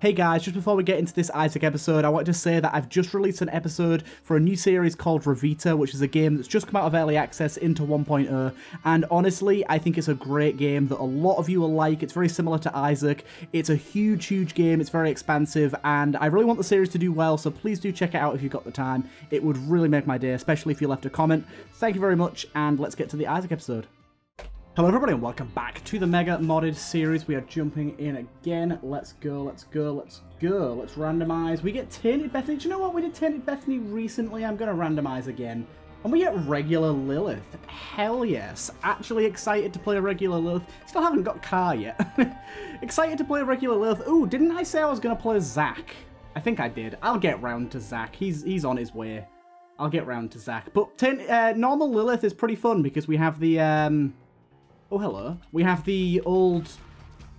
Hey guys, just before we get into this Isaac episode, I wanted to say that I've just released an episode for a new series called Revita, which is a game that's just come out of early access into 1.0, and honestly, I think it's a great game that a lot of you will like. It's very similar to Isaac. It's a huge, huge game. It's very expansive, and I really want the series to do well, so please do check it out if you've got the time. It would really make my day, especially if you left a comment. Thank you very much, and let's get to the Isaac episode. Hello everybody and welcome back to the Mega Modded Series. We are jumping in again. Let's go, let's go, let's go. Let's randomise. We get Tainted Bethany. Do you know what? We did Tainted Bethany recently. I'm going to randomise again. And we get regular Lilith. Hell yes. Actually excited to play a regular Lilith. Still haven't got Car yet. Excited to play a regular Lilith. Ooh, didn't I say I was going to play Zack? I think I did. I'll get round to Zack. He's on his way. I'll get round to Zack. But normal Lilith is pretty fun because we have the... Oh, hello. We have the old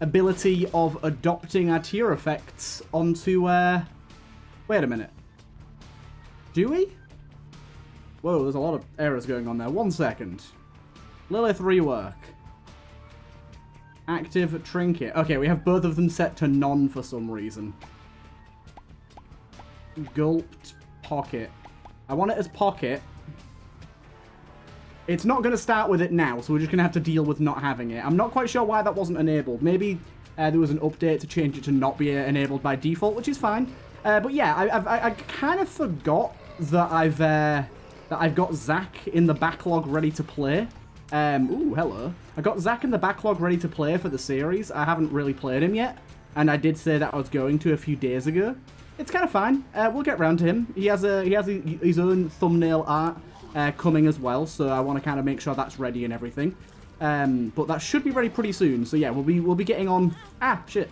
ability of adopting our tier effects onto, wait a minute. Do we? Whoa, there's a lot of errors going on there. 1 second. Lilith rework. Active trinket. Okay, we have both of them set to none for some reason. Gulped pocket. I want it as pocket. It's not going to start with it now, so we're just going to have to deal with not having it. I'm not quite sure why that wasn't enabled. Maybe there was an update to change it to not be enabled by default, which is fine. But yeah, I kind of forgot that I've got Zack in the backlog ready to play. Ooh, hello. I got Zack in the backlog ready to play for the series. I haven't really played him yet, and I did say that I was going to a few days ago. It's kind of fine. We'll get round to him. He has his own thumbnail art. Coming as well, so I want to kind of make sure that's ready and everything. But that should be ready pretty soon, so yeah, we'll be getting on... Ah, shit.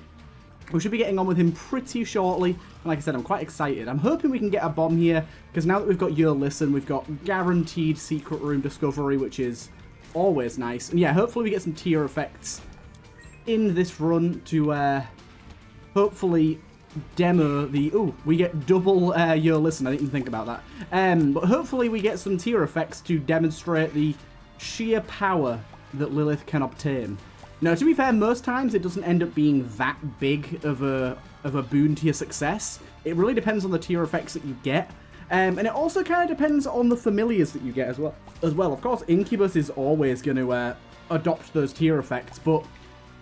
We should be getting on with him pretty shortly, and like I said, I'm quite excited. I'm hoping we can get a bomb here, because now that we've got Your Listen, we've got guaranteed Secret Room Discovery, which is always nice. And yeah, hopefully we get some tier effects in this run to hopefully... demo the... Ooh, we get double Your Listen. I didn't even think about that. But hopefully we get some tier effects to demonstrate the sheer power that Lilith can obtain. Now, to be fair, most times it doesn't end up being that big of a boon to your success. It really depends on the tier effects that you get. And it also kind of depends on the familiars that you get as well. Of course, Incubus is always going to adopt those tier effects, but...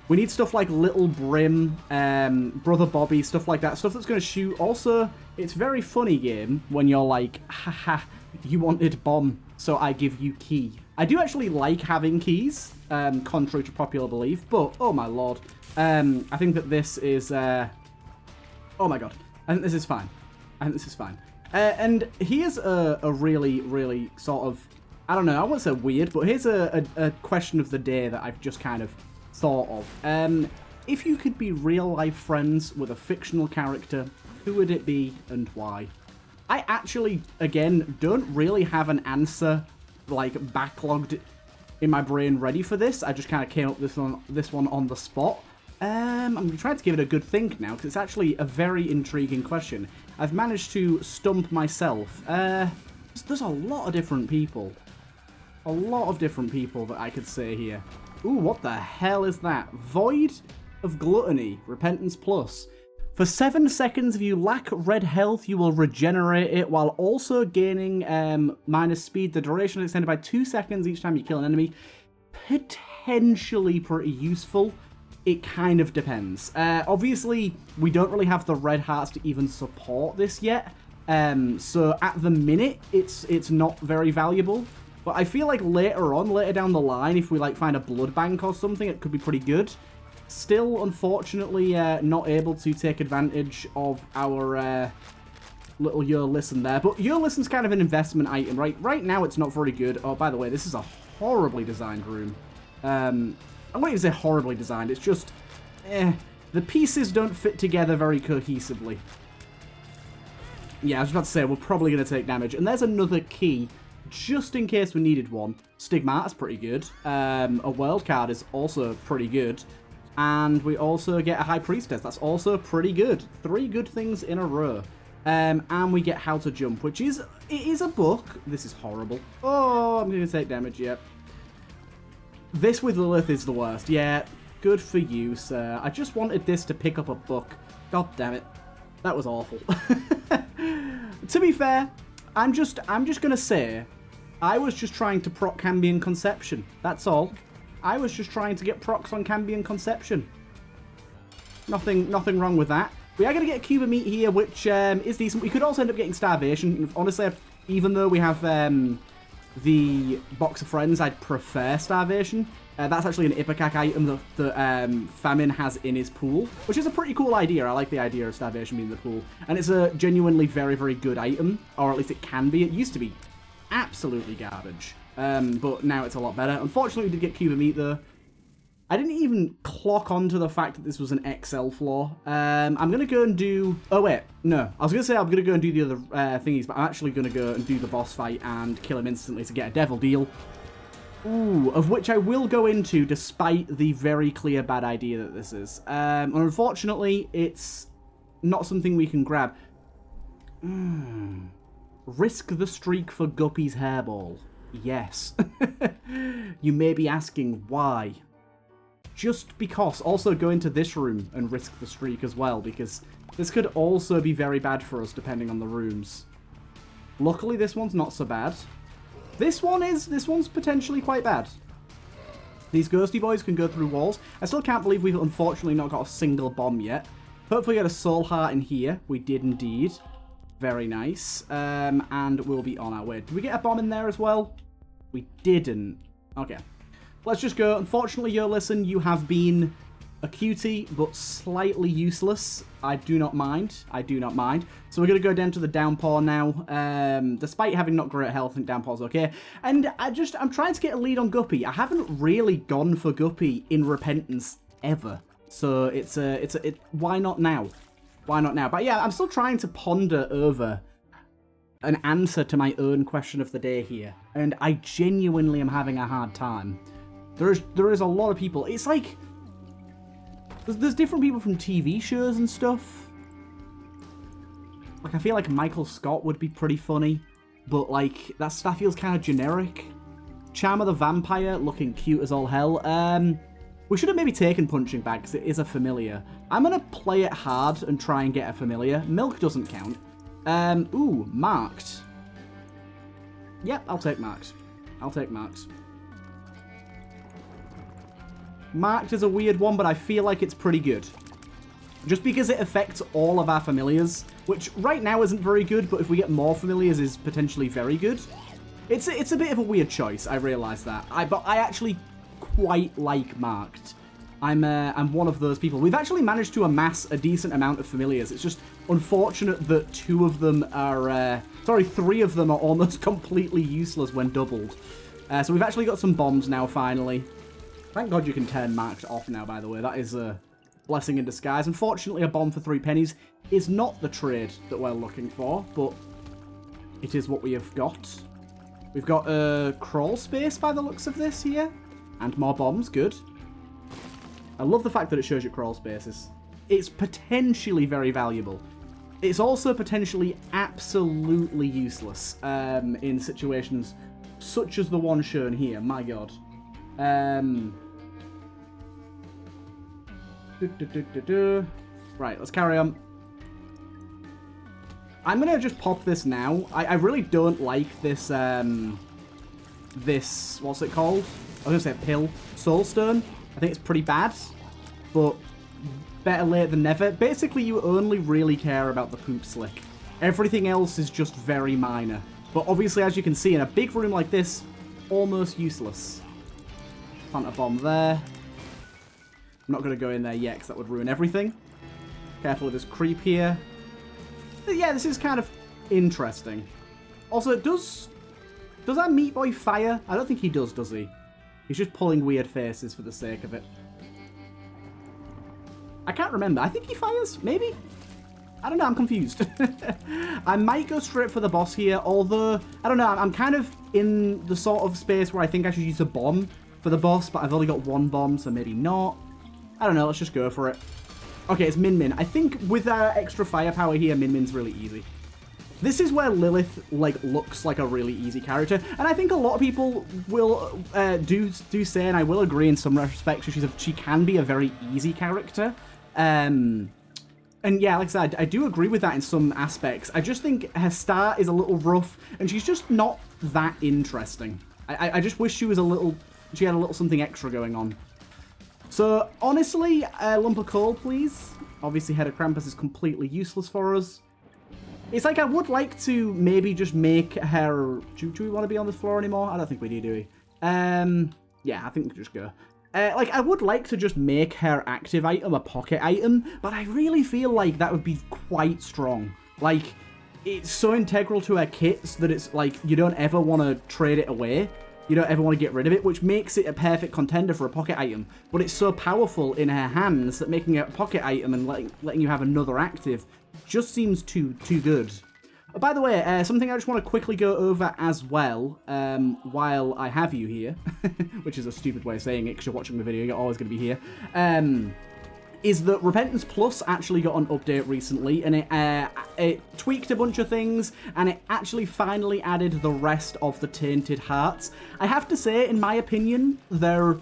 we need stuff like Little Brim, Brother Bobby, stuff like that. Stuff that's going to shoot. Also, it's a very funny game when you're like, haha, you wanted bomb, so I give you key. I do actually like having keys, contrary to popular belief, but, oh my lord. I think that this is, oh my god. I think this is fine. And here's a really, really sort of, I don't know, I won't say weird, but here's a question of the day that I've just kind of thought of. If you could be real-life friends with a fictional character, who would it be and why? I actually, again, don't really have an answer, like, backlogged in my brain ready for this. I just kind of came up with this one on the spot. I'm trying to give it a good think now, because it's actually a very intriguing question. I've managed to stump myself. There's a lot of different people. A lot of different people that I could say here. Ooh, what the hell is that? Void of Gluttony, Repentance Plus. For 7 seconds, if you lack red health, you will regenerate it while also gaining minus speed. The duration is extended by 2 seconds each time you kill an enemy. Potentially pretty useful. It kind of depends. Obviously, we don't really have the red hearts to even support this yet. So at the minute, it's not very valuable. But I feel like later on, later down the line, if we like find a blood bank or something, it could be pretty good. Still, unfortunately, not able to take advantage of our little Your Listen there. But Your Listen's kind of an investment item, right? Right now, it's not very good. Oh, by the way, this is a horribly designed room. I wouldn't even say horribly designed. It's just, the pieces don't fit together very cohesively. Yeah, I was about to say, we're probably going to take damage. And there's another key. Just in case we needed one. Stigmata's pretty good. A world card is also pretty good. And we also get a High Priestess. That's also pretty good. 3 good things in a row. And we get How to Jump, which is... it is a book. This is horrible. Oh, I'm going to take damage, yep. This with Lilith is the worst. Yeah, good for you, sir. I just wanted this to pick up a book. God damn it. That was awful. To be fair, I'm just gonna say I was just trying to proc Cambrian Conception. That's all. I was just trying to get procs on Cambrian Conception. Nothing wrong with that. We are going to get a Cube of Meat here, which is decent. We could also end up getting Starvation. Honestly, even though we have the Box of Friends, I'd prefer Starvation. That's actually an Ipecac item that, Famine has in his pool, which is a pretty cool idea. I like the idea of Starvation being in the pool. And it's a genuinely very, very good item, or at least it can be. It used to be absolutely garbage, but now it's a lot better. Unfortunately, we did get Cube of Meat, though. I didn't even clock onto the fact that this was an XL flaw. I'm going to go and do... Oh, wait. No. I was going to say I'm going to go and do the other thingies, but I'm actually going to go and do the boss fight and kill him instantly to get a devil deal. Ooh, of which I will go into despite the very clear bad idea that this is. Unfortunately, it's not something we can grab. Risk the streak for Guppy's hairball. Yes. You may be asking why. Just because. Also go into this room and risk the streak as well, because this could also be very bad for us depending on the rooms. Luckily this one's not so bad. This one's potentially quite bad. These ghosty boys can go through walls. I still can't believe we've unfortunately not got a single bomb yet. Hopefully we get a soul heart in here. We did indeed. Very nice. And we'll be on our way. Did we get a bomb in there as well? We didn't. Okay. Let's just go. Unfortunately, yo, listen, you have been a cutie, but slightly useless. I do not mind. I do not mind. So we're going to go down to the downpour now. Despite having not great health, I think downpour's okay. And I'm trying to get a lead on Guppy. I haven't really gone for Guppy in Repentance ever. So why not now? Why not now? But yeah, I'm still trying to ponder over an answer to my own question of the day here. And I genuinely am having a hard time. There is a lot of people. It's like, there's different people from TV shows and stuff. Like, I feel like Michael Scott would be pretty funny, but like, that feels kind of generic. Charmer the Vampire, looking cute as all hell. We should have maybe taken Punching Bag, because it is a familiar. I'm going to play it hard and try and get a familiar. Milk doesn't count. Ooh, Marked. Yep, I'll take Marked. I'll take Marked. Marked is a weird one, but I feel like it's pretty good. Just because it affects all of our familiars, which right now isn't very good, but if we get more familiars is potentially very good. It's a bit of a weird choice, I realise that. But I actually quite like Marked. I'm one of those people. We've actually managed to amass a decent amount of familiars. It's just unfortunate that three of them are almost completely useless when doubled. So we've actually got some bombs now, finally. Thank God you can turn Marked off now, by the way. That is a blessing in disguise. Unfortunately, a bomb for 3 pennies is not the trade that we're looking for, but it is what we have got. We've got a crawl space by the looks of this here. And more bombs. Good. I love the fact that it shows you crawl spaces. It's potentially very valuable. It's also potentially absolutely useless in situations such as the one shown here. My God. Right, let's carry on. I'm gonna just pop this now. I really don't like this what's it called? I was gonna say pill. Soulstone. I think it's pretty bad, but better late than never. Basically you only really care about the poop slick. Everything else is just very minor. But obviously, as you can see, in a big room like this, almost useless. Plant a bomb there. I'm not going to go in there yet because that would ruin everything. Careful of this creep here. But yeah, this is kind of interesting. Also, does that meat boy fire? I don't think he does he? He's just pulling weird faces for the sake of it. I can't remember. I think he fires, maybe? I don't know, I'm confused. I might go straight for the boss here, although, I don't know, I'm kind of in the sort of space where I think I should use a bomb for the boss, but I've only got one bomb, so maybe not. I don't know, let's just go for it. Okay, it's Min Min. I think with our extra firepower here, Min Min's really easy. This is where Lilith, like, looks like a really easy character, and I think a lot of people will do say, and I will agree in some respects, she can be a very easy character. And yeah, like I said, I do agree with that in some aspects. I just think her start is a little rough, and she's just not that interesting. I just wish she was a little... she had a little something extra going on. So, honestly, lump of coal, please. Obviously, Head of Krampus is completely useless for us. It's like I would like to maybe just make her... Do we want to be on the floor anymore? I don't think we do we? Yeah, I think we can just go. Like, I would like to just make her active item a pocket item, but I really feel like that would be quite strong. Like, it's so integral to her kits that it's like, you don't ever want to trade it away. You don't ever want to get rid of it, which makes it a perfect contender for a pocket item. But it's so powerful in her hands that making it a pocket item and letting you have another active just seems too good. Oh, by the way, something I just want to quickly go over as well while I have you here, which is a stupid way of saying it because you're watching the video, you're always going to be here, is that Repentance Plus actually got an update recently, and it tweaked a bunch of things, and it actually finally added the rest of the Tainted Hearts. I have to say, in my opinion, they're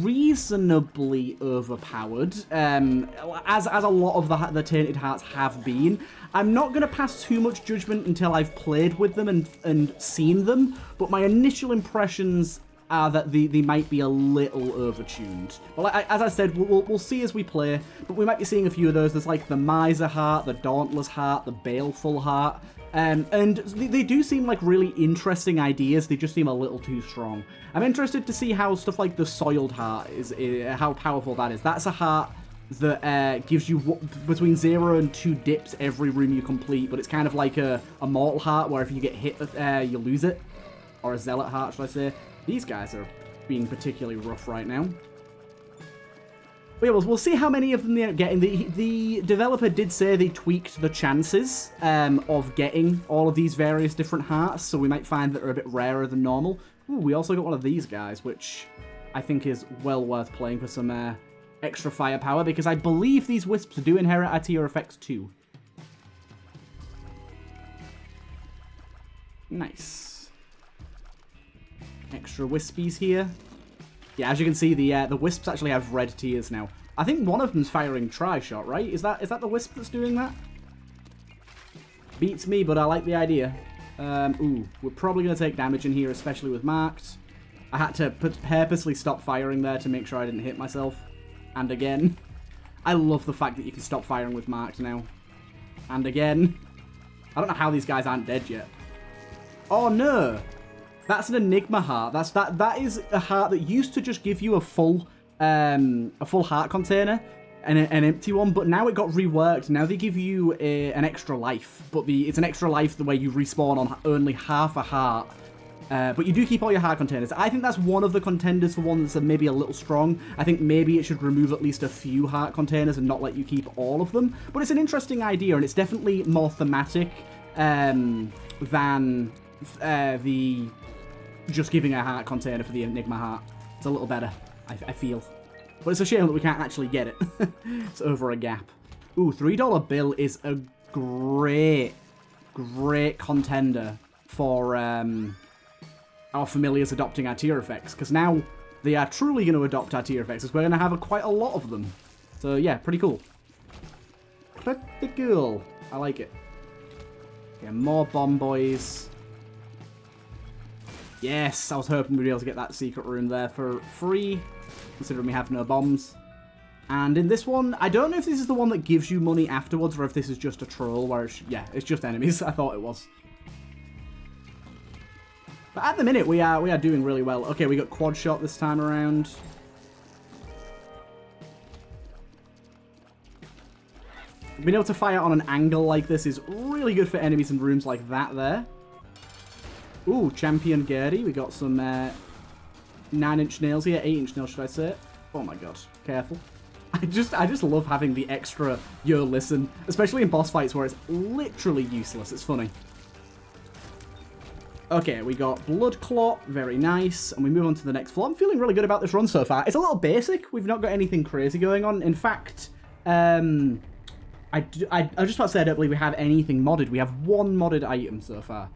reasonably overpowered, as a lot of the Tainted Hearts have been. I'm not going to pass too much judgment until I've played with them and seen them, but my initial impressions... that they might be a little overtuned. But like, as I said, we'll see as we play, but we might be seeing a few of those. There's like the Miser Heart, the Dauntless Heart, the Baleful Heart, and they do seem like really interesting ideas. They just seem a little too strong. I'm interested to see how stuff like the Soiled Heart is, how powerful that is. That's a heart that gives you between 0 and 2 dips every room you complete, but it's kind of like a Mortal Heart where if you get hit, you lose it. Or a Zealot Heart, should I say. These guys are being particularly rough right now. But yeah, we'll see how many of them they end up getting. The developer did say they tweaked the chances of getting all of these various different hearts, so we might find that they're a bit rarer than normal. Ooh, we also got one of these guys, which I think is well worth playing for some extra firepower, because I believe these wisps do inherit ITR effects too. Nice. Extra wispies here. Yeah, as you can see, the wisps actually have red tears now. I think one of them's firing tri-shot, right? Is that the wisp that's doing that? Beats me, but I like the idea. Ooh, we're probably going to take damage in here, especially with marked. I had to purposely stop firing there to make sure I didn't hit myself. And again. I love the fact that you can stop firing with marked now. And again. I don't know how these guys aren't dead yet. Oh, no! That's an Enigma Heart. That is a heart that used to just give you a full heart container and an empty one, but now it got reworked. Now they give you an extra life, but it's an extra life the way you respawn on only half a heart. But you do keep all your heart containers. I think that's one of the contenders for one that's maybe a little strong. I think maybe it should remove at least a few heart containers and not let you keep all of them. But it's an interesting idea, and it's definitely more thematic than the... just giving a heart container for the Enigma Heart. It's a little better, I feel. But it's a shame that we can't actually get it. It's over a gap. Ooh, $3 bill is a great contender for our familiars adopting our tier effects, because now they are truly going to adopt our tier effects, because we're going to have quite a lot of them. So yeah, pretty cool. Pretty cool. I like it. Yeah, more bomb boys. Yes, I was hoping we'd be able to get that secret room there for free, considering we have no bombs. And in this one, I don't know if this is the one that gives you money afterwards, or if this is just a troll where it's, yeah, it's just enemies. I thought it was. But at the minute, we are doing really well. Okay, we got quad shot this time around. Being able to fire on an angle like this is really good for enemies in rooms like that there. Ooh, Champion Gertie. We got some 9-inch nails here. 8-inch nails, should I say? Oh my god. Careful. I just love having the extra yo listen, especially in boss fights where it's literally useless. It's funny. Okay, we got Blood Clot. Very nice. And we move on to the next floor. I'm feeling really good about this run so far. It's a little basic. We've not got anything crazy going on. In fact, I just about to say I don't believe we have anything modded. We have one modded item so far.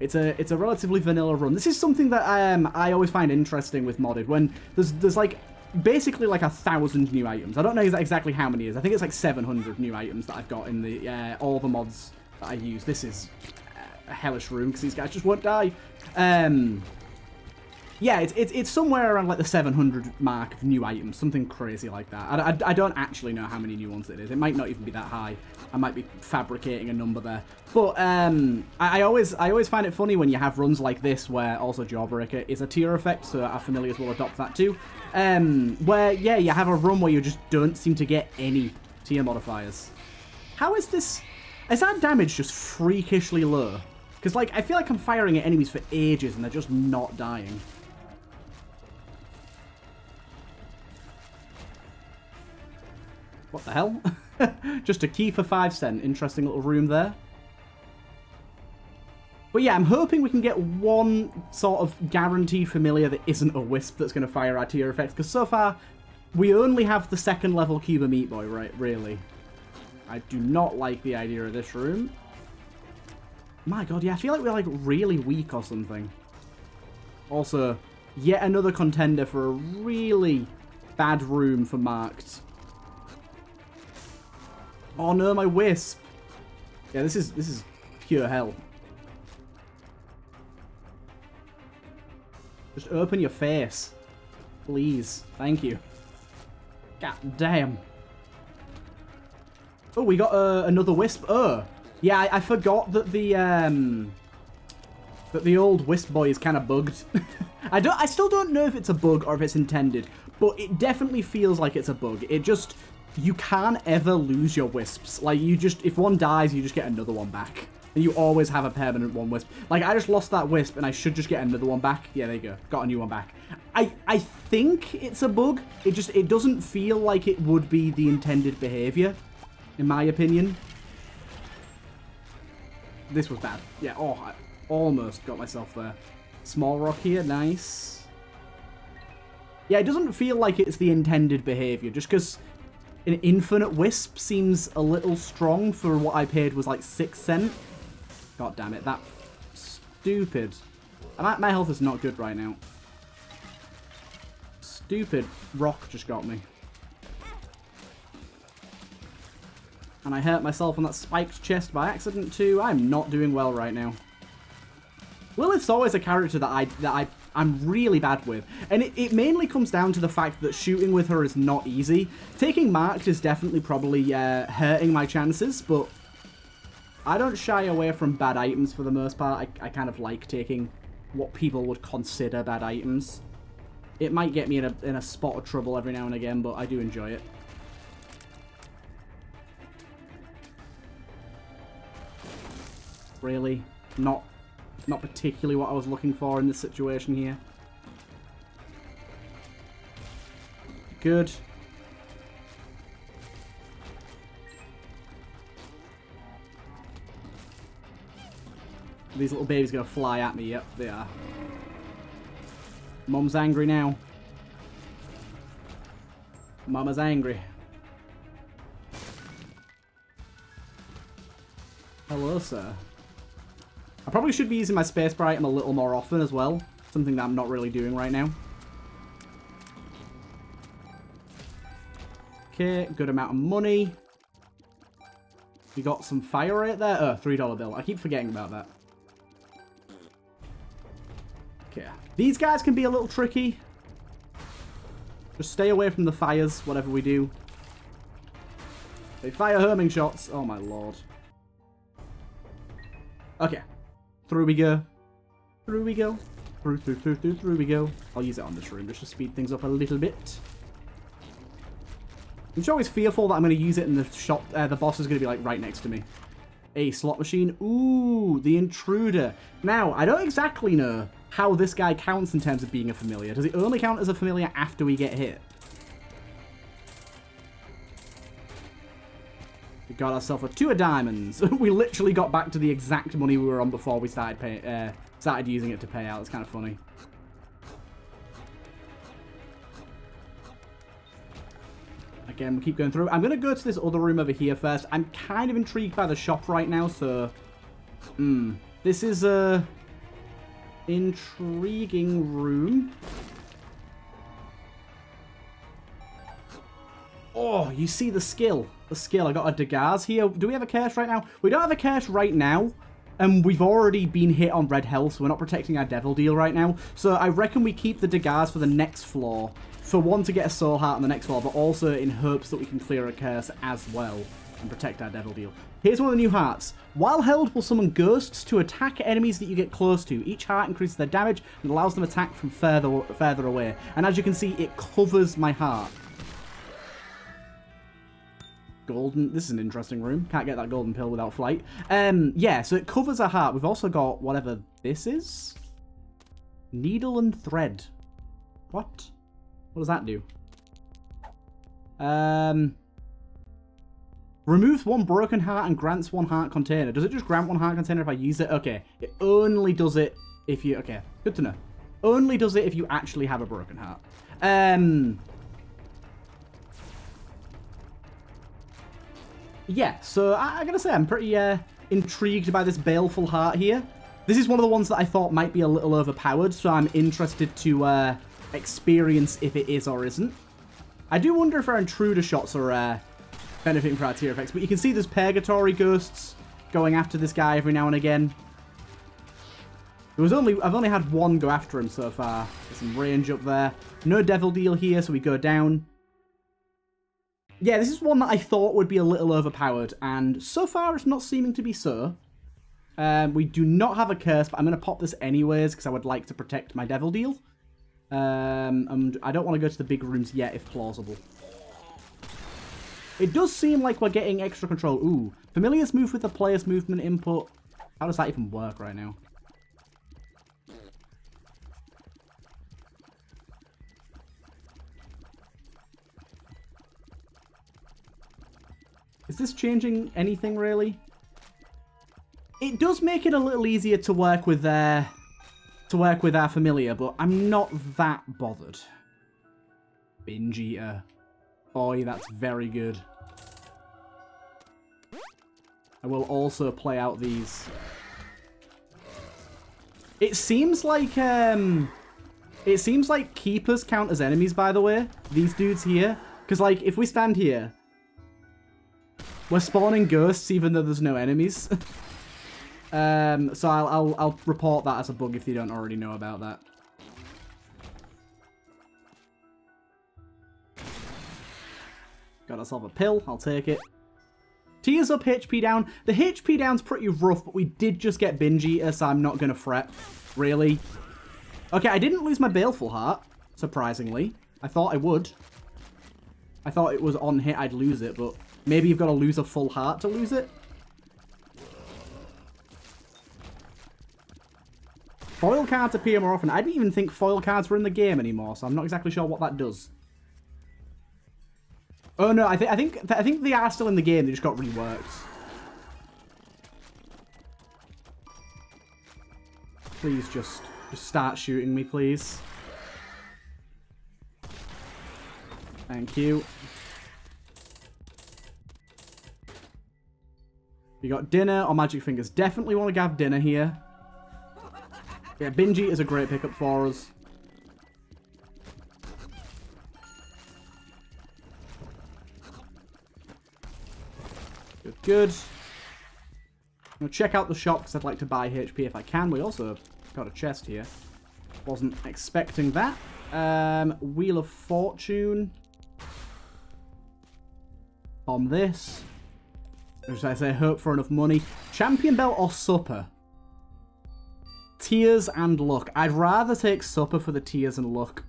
It's a relatively vanilla run. This is something that I always find interesting with modded. When there's like basically like 1,000 new items. I don't know exactly how many it is. I think it's like 700 new items that I've got in the all the mods that I use. This is a hellish room because these guys just won't die. Yeah, it's somewhere around like the 700 mark of new items, something crazy like that. I don't actually know how many new ones it is. It might not even be that high. I might be fabricating a number there. But I always find it funny when you have runs like this where also Jawbreaker is a tier effect, so our familiars will adopt that too. Where, yeah, you have a run where you just don't seem to get any tier modifiers. How is this? Is our damage just freakishly low? Because, like, I feel like I'm firing at enemies for ages and they're just not dying. What the hell? Just a key for 5 cents. Interesting little room there. But yeah, I'm hoping we can get one sort of guaranteed familiar that isn't a wisp that's going to fire our tier effects. Because so far, we only have the 2nd level Cube of Meat Boy, right? Really. I do not like the idea of this room. My god, yeah, I feel like we're like really weak or something. Also, yet another contender for a really bad room for marked. Oh no, my wisp! Yeah, this is pure hell. Just open your face, please. Thank you. God damn. Oh, we got another wisp. Oh, yeah, I forgot that the old wisp boy is kind of bugged. I still don't know if it's a bug or if it's intended, but it definitely feels like it's a bug. It just. You can't ever lose your wisps. Like, you just, if one dies, you just get another one back. And you always have a permanent one wisp. Like, I just lost that wisp, and I should just get another one back. Yeah, there you go. Got a new one back. I think it's a bug. It just, it doesn't feel like it would be the intended behavior, in my opinion. This was bad. Yeah, oh, I almost got myself there. Small rock here, nice. Yeah, it doesn't feel like it's the intended behavior, just because... An infinite wisp seems a little strong for what I paid was like 6 cents. God damn it, that's stupid. My health is not good right now. Stupid rock just got me. And I hurt myself on that spiked chest by accident too. I'm not doing well right now. Lilith's always a character that I'm really bad with. And it mainly comes down to the fact that shooting with her is not easy. Taking marked is definitely probably hurting my chances, but I don't shy away from bad items for the most part. I kind of like taking what people would consider bad items. It might get me in a spot of trouble every now and again, but I do enjoy it. Really? Not particularly what I was looking for in this situation here. Good. These little babies gonna fly at me. Yep, they are. Mum's angry now. Mama's angry. Hello, sir. I probably should be using my spacebar item a little more often as well. Something that I'm not really doing right now. Okay, good amount of money. We got some fire rate there. Oh, $3 bill. I keep forgetting about that. Okay. These guys can be a little tricky. Just stay away from the fires, whatever we do. They fire homing shots. Oh my lord. Okay. Through we go. Through we go. Through we go. I'll use it on this room just to speed things up a little bit. I'm just always fearful that I'm going to use it and the boss is going to be like right next to me. A slot machine. Ooh, the intruder. Now, I don't exactly know how this guy counts in terms of being a familiar. Does it only count as a familiar after we get hit? We got ourselves a 2 of diamonds. We literally got back to the exact money we were on before we started started using it to pay out. It's kind of funny. Again, we keep going through. I'm going to go to this other room over here first. I'm kind of intrigued by the shop right now, so... This is a... intriguing room. Oh, you see the skill. The skill. I got a Dagaz here. Do we have a curse right now? We don't have a curse right now. And we've already been hit on red health, so we're not protecting our devil deal right now. So I reckon we keep the Dagaz for the next floor. For one, to get a soul heart on the next floor, but also in hopes that we can clear a curse as well and protect our devil deal. Here's one of the new hearts. While held, will summon ghosts to attack enemies that you get close to. Each heart increases their damage and allows them attack from further away. And as you can see, it covers my heart. Golden. This is an interesting room. Can't get that golden pill without flight. Yeah, so it covers a heart. We've also got whatever this is. Needle and thread. What? What does that do? Removes one broken heart and grants one heart container. Does it just grant one heart container if I use it? Okay. It only does it if you... Okay. Good to know. Only does it if you actually have a broken heart. Yeah, so I gotta say I'm pretty intrigued by this Baleful Heart here. This is one of the ones that I thought might be a little overpowered, so I'm interested to experience if it is or isn't. I do wonder if our intruder shots are benefiting from our tier effects, but you can see there's Purgatory Ghosts going after this guy every now and again. I've only had one go after him so far. There's some range up there. No Devil Deal here, so we go down. Yeah, this is one that I thought would be a little overpowered, and so far it's not seeming to be so. We do not have a curse, but I'm going to pop this anyways because I would like to protect my devil deal. I don't want to go to the big rooms yet if plausible. It does seem like we're getting extra control. Ooh, familiars move with the player's movement input. How does that even work right now? Is this changing anything, really? It does make it a little easier to work with our familiar, but I'm not that bothered. Binge Eater. Boy, that's very good. I will also play out these. It seems like keepers count as enemies, by the way. These dudes here. Because, like, if we stand here... We're spawning ghosts even though there's no enemies. So I'll report that as a bug if you don't already know about that. Got ourselves a pill. I'll take it. Tears up, HP down. The HP down's pretty rough, but we did just get Binge Eater, so I'm not going to fret. Really. Okay, I didn't lose my Baleful Heart, surprisingly. I thought I would. I thought it was on hit I'd lose it, but... Maybe you've got to lose a full heart to lose it. Foil cards appear more often. I didn't even think foil cards were in the game anymore, so I'm not exactly sure what that does. Oh no, I think they are still in the game. They just got reworked. Please just start shooting me, please. Thank you. You got Dinner or Magic Fingers. Definitely want to have Dinner here. Yeah, Binge Eater is a great pickup for us. Good, good. Now check out the shop because I'd like to buy HP if I can. We also got a chest here. Wasn't expecting that. Wheel of Fortune. On this. As I say, hope for enough money. Champion Belt or Supper? Tears and Luck. I'd rather take Supper for the Tears and Luck.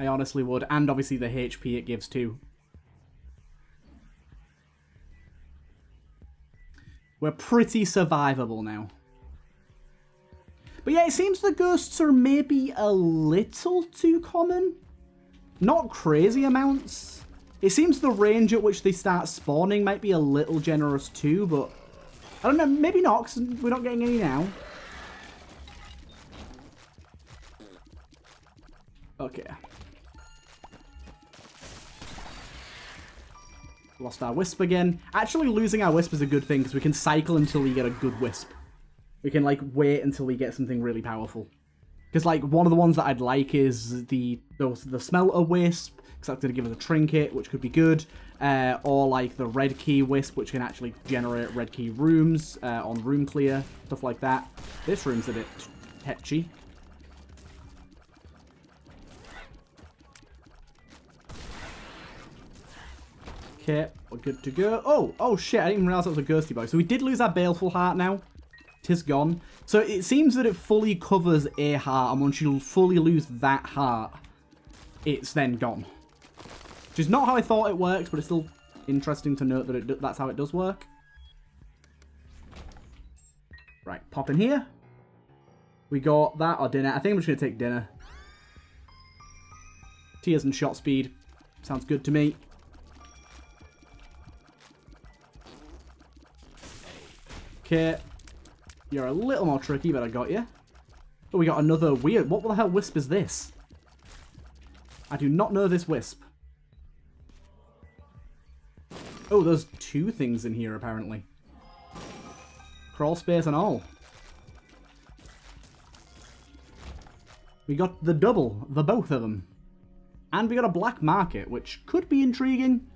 I honestly would. And obviously the HP it gives too. We're pretty survivable now. But yeah, it seems the ghosts are maybe a little too common. Not crazy amounts. It seems the range at which they start spawning might be a little generous too, but... I don't know, maybe not, because we're not getting any now. Okay. Lost our wisp again. Actually, losing our wisp is a good thing, because we can cycle until we get a good wisp. We can, like, wait until we get something really powerful. Because, like, one of the ones that I'd like is the smell of wisp. because that's going to give us a trinket, which could be good, or like the red key wisp, which can actually generate red key rooms on room clear, stuff like that. This room's a bit tetchy. Okay, we're good to go. Oh, oh shit, I didn't even realize that was a ghosty boy. So we did lose our Baleful Heart now. Tis gone. So it seems that it fully covers a heart, and once you fully lose that heart, it's then gone. Which is not how I thought it works, but it's still interesting to note that that's how it does work. Right, pop in here. We got that or dinner. I think I'm just going to take dinner. Tears and shot speed. Sounds good to me. Okay, you're a little more tricky, but I got you. Oh, we got another weird... What the hell wisp is this? I do not know this wisp. Oh, there's two things in here, apparently. Crawl space and all. We got the double, the both of them. And we got a black market, which could be intriguing.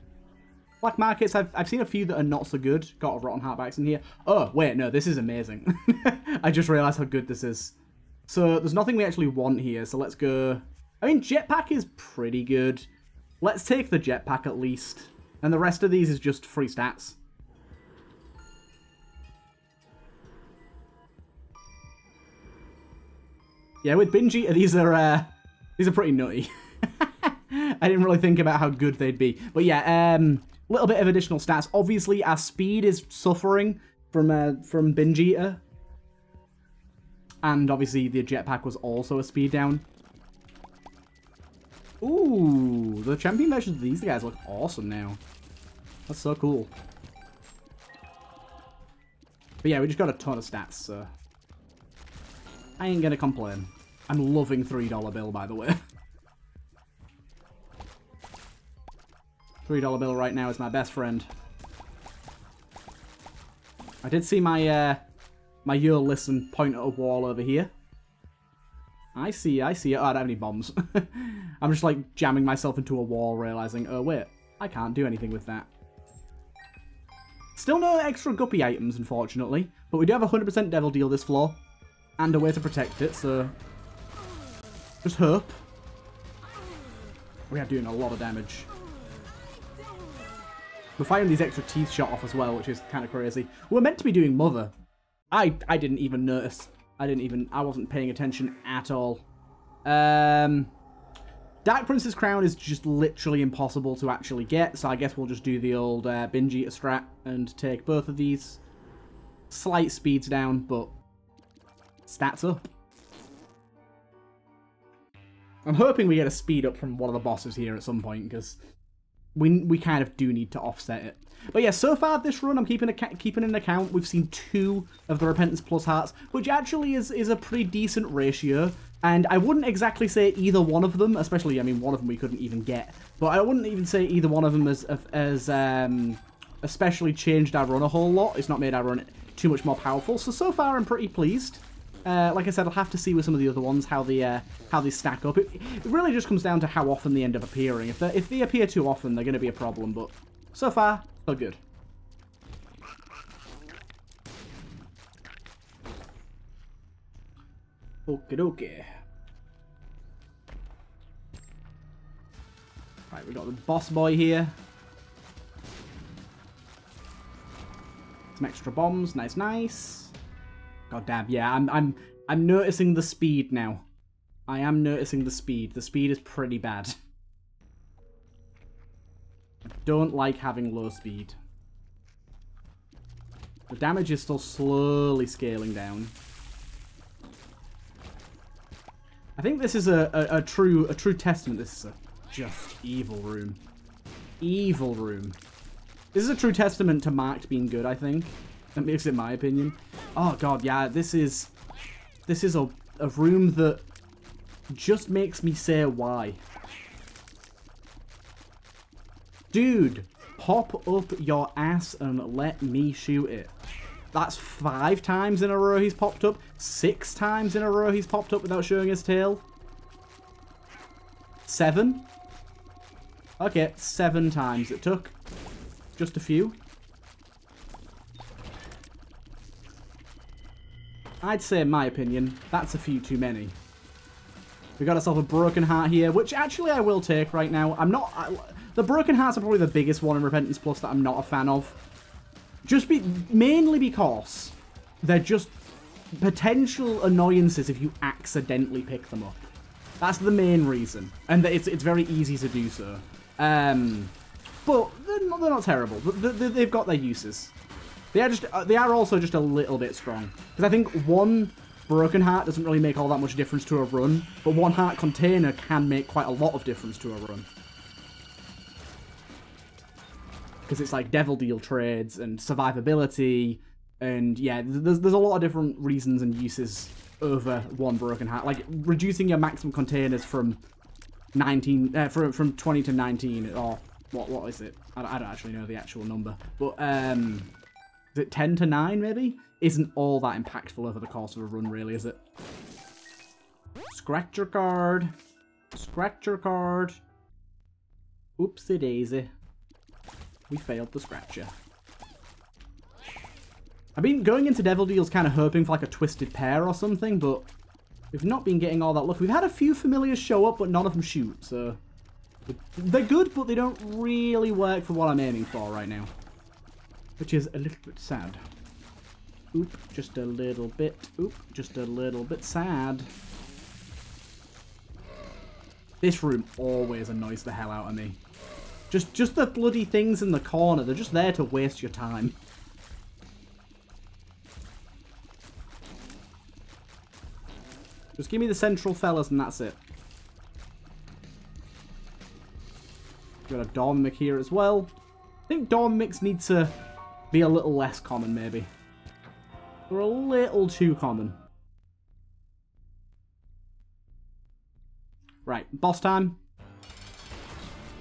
Black markets, I've seen a few that are not so good. Got a rotten heartbacks in here. Oh, wait, no, this is amazing. I just realised how good this is. So there's nothing we actually want here, so let's go... I mean, jetpack is pretty good. Let's take the jetpack at least. And the rest of these is just free stats. Yeah, with Binge Eater, these are pretty nutty. I didn't really think about how good they'd be. But yeah, a little bit of additional stats. Obviously, our speed is suffering from Binge Eater. And obviously, the jetpack was also a speed down. Ooh, the champion versions of these guys look awesome now. That's so cool. But yeah, we just got a ton of stats, so... I ain't gonna complain. I'm loving $3 bill, by the way. $3 bill right now is my best friend. I did see my my Yule listen point at a wall over here. I see. Oh, I don't have any bombs. I'm just like jamming myself into a wall, realizing, oh wait, I can't do anything with that. Still no extra guppy items, unfortunately, but we do have 100% devil deal this floor and a way to protect it, so just hope. We are doing a lot of damage. We're firing these extra teeth shot off as well, which is kind of crazy. We're meant to be doing Mother. I didn't even notice. I wasn't paying attention at all. Dark Prince's Crown is just literally impossible to actually get, so I guess we'll just do the old Binge Eater strat and take both of these. Slight speeds down, but stats up. I'm hoping we get a speed up from one of the bosses here at some point, because... We kind of do need to offset it. But yeah, so far this run, I'm keeping an account. We've seen two of the Repentance Plus hearts, which actually is a pretty decent ratio. And I wouldn't exactly say either one of them, especially, I mean, one of them we couldn't even get. But I wouldn't even say either one of them has especially changed our run a whole lot. It's not made our run too much more powerful. So far, I'm pretty pleased. Like I said, I'll have to see with some of the other ones how they stack up. It really just comes down to how often they end up appearing. If they appear too often, they're going to be a problem, but so far, so good. Okie dokie. Right, we got the boss boy here. Some extra bombs, nice, nice. God damn, yeah, I'm noticing the speed now. I am noticing the speed. The speed is pretty bad. I don't like having low speed. The damage is still slowly scaling down. I think this is a true testament. This is a just evil room. Evil room. This is a true testament to Marked being good, I think. That makes it my opinion. Oh god, yeah, this is a room that just makes me say why. Dude, pop up your ass and let me shoot it. That's 5 times in a row he's popped up. 6 times in a row he's popped up without showing his tail. 7. Okay, 7 times it took. Just a few. I'd say, in my opinion, that's a few too many. We got ourselves a Broken Heart here, which actually I will take right now. The Broken Hearts are probably the biggest one in Repentance Plus that I'm not a fan of. Mainly because they're just potential annoyances if you accidentally pick them up. That's the main reason. And it's very easy to do so. But they're not terrible. They've got their uses. They are also just a little bit strong. Because I think one Broken Heart doesn't really make all that much difference to a run, but one Heart Container can make quite a lot of difference to a run. Because it's like Devil Deal trades and survivability, and yeah, there's a lot of different reasons and uses over one Broken Heart. Like reducing your maximum containers from 20 to 19, or what is it? I don't actually know the actual number, but is it 10 to 9 maybe? Isn't all that impactful over the course of a run, really, is it? Scratch your card. Scratch your card. Oopsie daisy. We failed the scratcher. I've been going into Devil Deals kind of hoping for like a Twisted Pair or something, but we've not been getting all that luck. We've had a few familiars show up, but none of them shoot, so... They're good, but they don't really work for what I'm aiming for right now. Which is a little bit sad. Oop, just a little bit. Oop, just a little bit sad. This room always annoys the hell out of me. Just the bloody things in the corner. They're just there to waste your time. Just give me the central fellas and that's it. Got a Dormic here as well. I think Dormics need to be a little less common, maybe. They're a little too common. Right, boss time.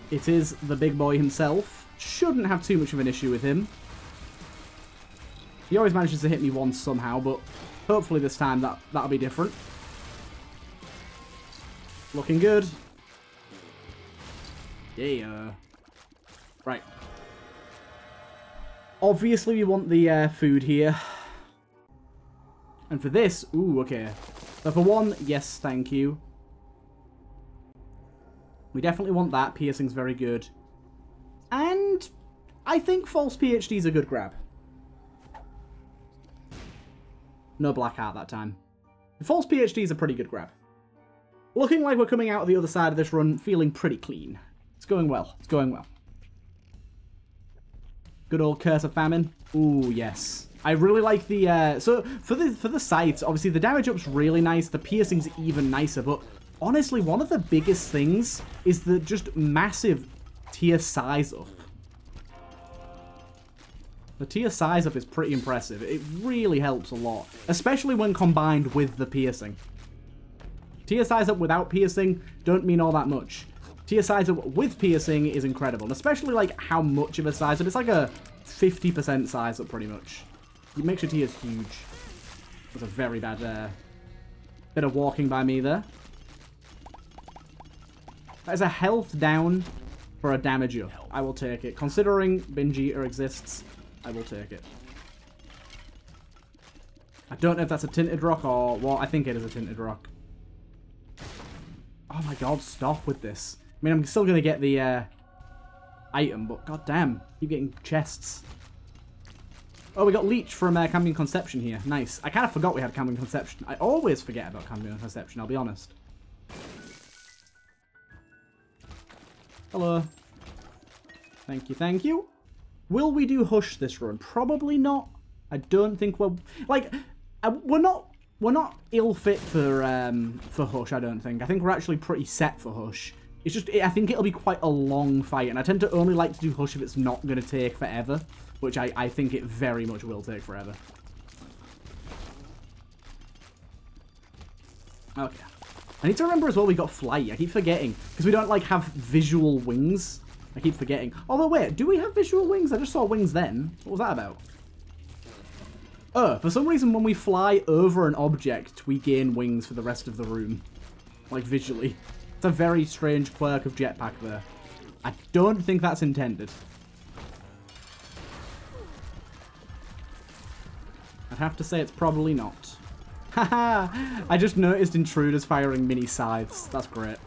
It is the big boy himself. Shouldn't have too much of an issue with him. He always manages to hit me once somehow, but hopefully this time that'll be different. Looking good. Yeah. Right. Obviously, we want the food here. And for this, ooh, okay. So for one, yes, thank you. We definitely want that. Piercing's very good. And I think False PhD's a good grab. No Black Heart that time. False PhD's a pretty good grab. Looking like we're coming out of the other side of this run feeling pretty clean. It's going well. It's going well. Good old Curse of Famine. Ooh, yes. I really like the... So, for the sights, obviously, the damage up's really nice. The piercing's even nicer. But, honestly, one of the biggest things is the just massive tier size up. The tier size up is pretty impressive. It really helps a lot. Especially when combined with the piercing. Tier size up without piercing don't mean all that much. Tier size up with piercing is incredible. And especially, like, how much of a size up. It's like a 50% size up, pretty much. It makes your tiers huge. That was a very bad bit of walking by me there. That is a health down for a damage up. I will take it. Considering Binge Eater exists, I will take it. I don't know if that's a Tinted Rock or what. I think it is a Tinted Rock. Oh my god, stop with this. I mean, I'm still going to get the item, but goddamn, keep getting chests. Oh, we got Leech from Cambrian Conception here. Nice. I kind of forgot we had Cambrian Conception. I always forget about Cambrian Conception, I'll be honest. Hello. Thank you, thank you. Will we do Hush this run? Probably not. I don't think we're... Like, we're not ill-fit for Hush, I don't think. I think we're actually pretty set for Hush. It's just, I think it'll be quite a long fight, and I tend to only like to do Hush if it's not going to take forever, which I think it very much will take forever. Okay. I need to remember as well we got Flight. I keep forgetting, because we don't, like, have visual wings. I keep forgetting. Although, wait, do we have visual wings? I just saw wings then. What was that about? Oh, for some reason, when we fly over an object, we gain wings for the rest of the room. Like, visually. It's a very strange quirk of Jetpack there. I don't think that's intended. I'd have to say it's probably not. Haha! I just noticed intruders firing mini scythes. That's great.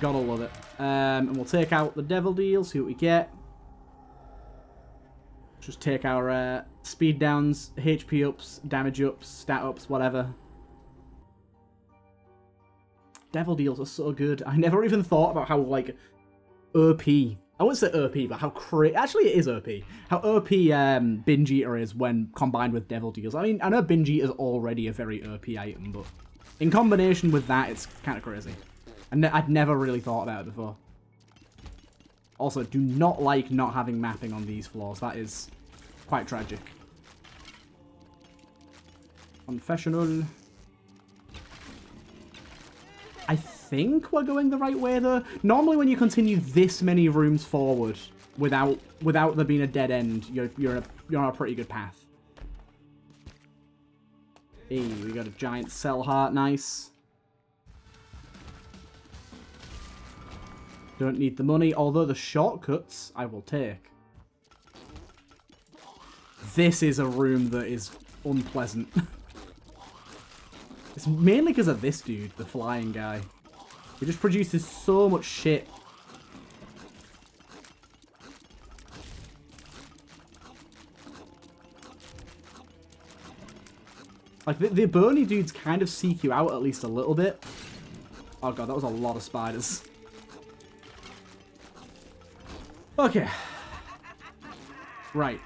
Gotta love it. And we'll take out the devil deal, see what we get. Just take our speed downs, HP ups, damage ups, stat ups, whatever. Devil deals are so good. I never even thought about how, like, OP. I wouldn't say OP, but how crazy. Actually, it is OP. How OP Binge Eater is when combined with Devil Deals. I mean, I know Binge Eater is already a very OP item, but in combination with that, it's kind of crazy. And I'd never really thought about it before. Also, do not like not having mapping on these floors. That is quite tragic. Confessional. I think we're going the right way, though. Normally, when you continue this many rooms forward without there being a dead end, you're on a pretty good path. Hey, we got a giant cell heart. Nice. Don't need the money, although the shortcuts I will take. This is a room that is unpleasant. It's mainly because of this dude, the flying guy. He just produces so much shit. Like, the bony dudes kind of seek you out at least a little bit. Oh god, that was a lot of spiders. Okay. Right.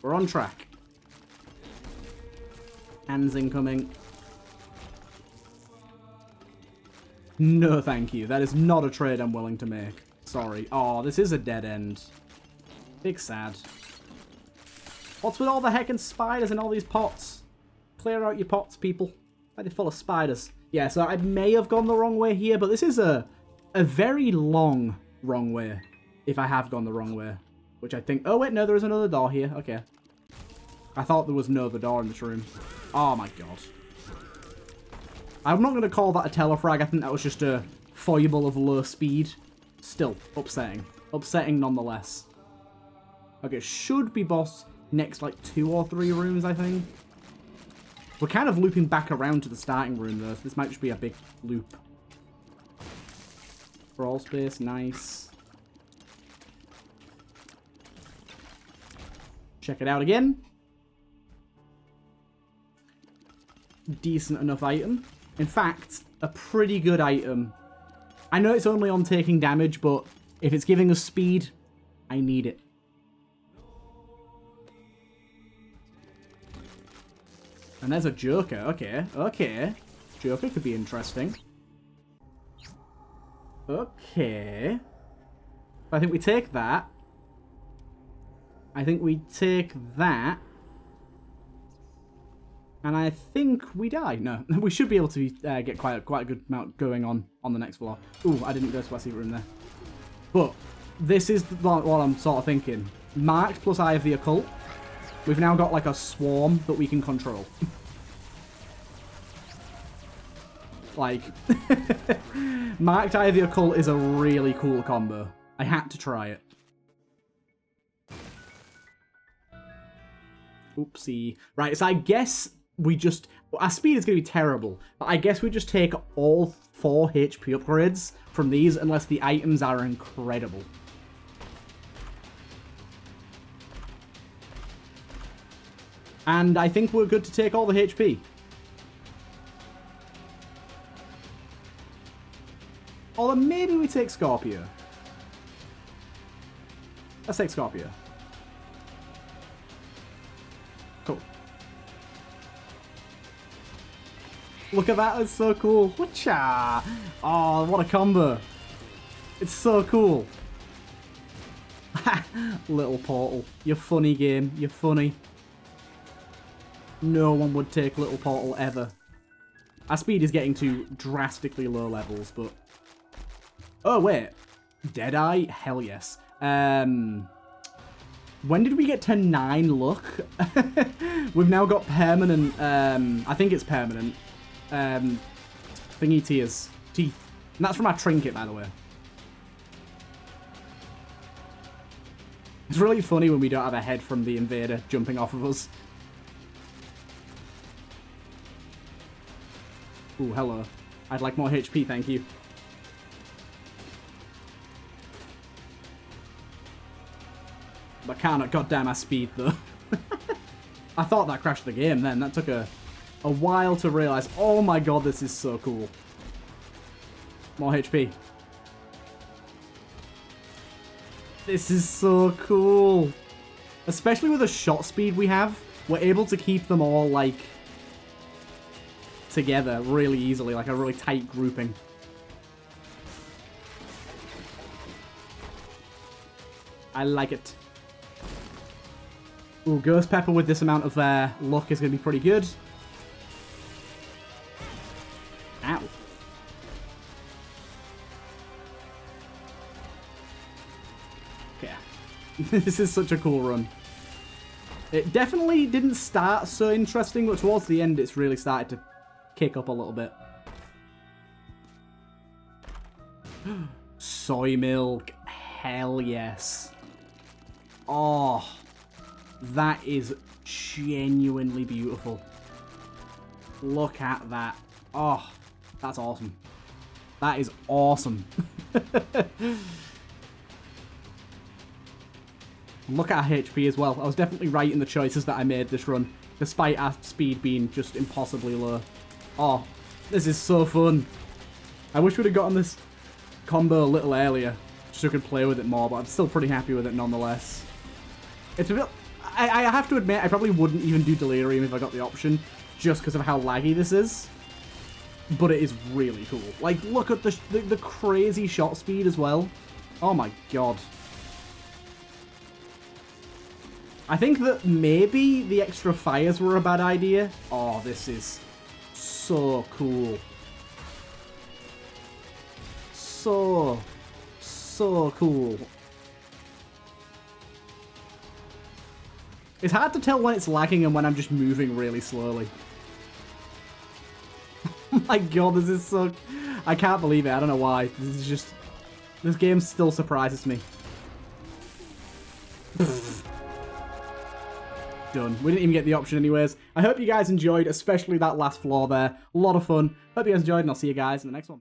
We're on track. Hands incoming. No, thank you. That is not a trade I'm willing to make. Sorry. Oh, this is a dead end. Big sad. What's with all the heckin' spiders in all these pots? Clear out your pots, people. Why are they full of spiders? Yeah, so I may have gone the wrong way here, but this is a very long wrong way. If I have gone the wrong way. Which I think... Oh, wait, no, there is another door here. Okay. I thought there was no other door in this room. Oh, my God. I'm not going to call that a telefrag. I think that was just a foible of low speed. Still, upsetting. Upsetting nonetheless. Okay, should be boss next, like, 2 or 3 rooms, I think. We're kind of looping back around to the starting room, though. So this might just be a big loop. Brawl space, nice. Check it out again. Decent enough item. In fact, a pretty good item. I know it's only on taking damage, but if it's giving us speed, I need it. And there's a Joker. Okay, okay. Joker could be interesting. Okay. I think we take that. I think we take that. And I think we die. No, we should be able to get quite a good amount going on the next floor. Ooh, I didn't go to my secret room there. But this is what I'm sort of thinking. Marked plus Eye of the Occult. We've now got like a swarm that we can control. Like, Marked Eye of the Occult is a really cool combo. I had to try it. Oopsie. Right, so I guess we just... Our speed is going to be terrible, but I guess we just take all 4 HP upgrades from these unless the items are incredible. And I think we're good to take all the HP. Although maybe we take Scorpio. Let's take Scorpio. Look at that, it's so cool. Whatcha? Oh, what a combo. It's so cool. Little Portal. You're funny, game. You're funny. No one would take Little Portal ever. Our speed is getting to drastically low levels, but... Oh, wait. Deadeye? Hell yes. When did we get to 9 luck? We've now got permanent... I think it's permanent. thingy teeth. And that's from our trinket, by the way. It's really funny when we don't have a head from the invader jumping off of us. Ooh, hello. I'd like more HP, thank you. But I cannot goddamn my speed, though. I thought that crashed the game then. That took a while to realise. Oh my god, this is so cool. More HP. This is so cool. Especially with the shot speed we have, we're able to keep them all, like, together really easily, like a really tight grouping. I like it. Ooh, Ghost Pepper with this amount of luck is going to be pretty good. Ow. Yeah. This is such a cool run. It definitely didn't start so interesting, but towards the end it's really started to kick up a little bit. Soy milk. Hell yes. Oh. That is genuinely beautiful. Look at that. Oh, that's awesome. That is awesome. Look at our HP as well. I was definitely right in the choices that I made this run, despite our speed being just impossibly low. Oh, this is so fun. I wish we'd have gotten this combo a little earlier, so I could play with it more, but I'm still pretty happy with it nonetheless. It's a bit... I have to admit, I probably wouldn't even do Delirium if I got the option, just because of how laggy this is. But it is really cool. Like, look at the crazy shot speed as well. Oh my god. I think that maybe the extra fires were a bad idea. Oh, this is so cool. So cool. It's hard to tell when it's lagging and when I'm just moving really slowly. My god, this is so... I can't believe it. I don't know why. This is just... This game still surprises me. Done. We didn't even get the option anyways. I hope you guys enjoyed, especially that last floor there. A lot of fun. Hope you guys enjoyed, and I'll see you guys in the next one.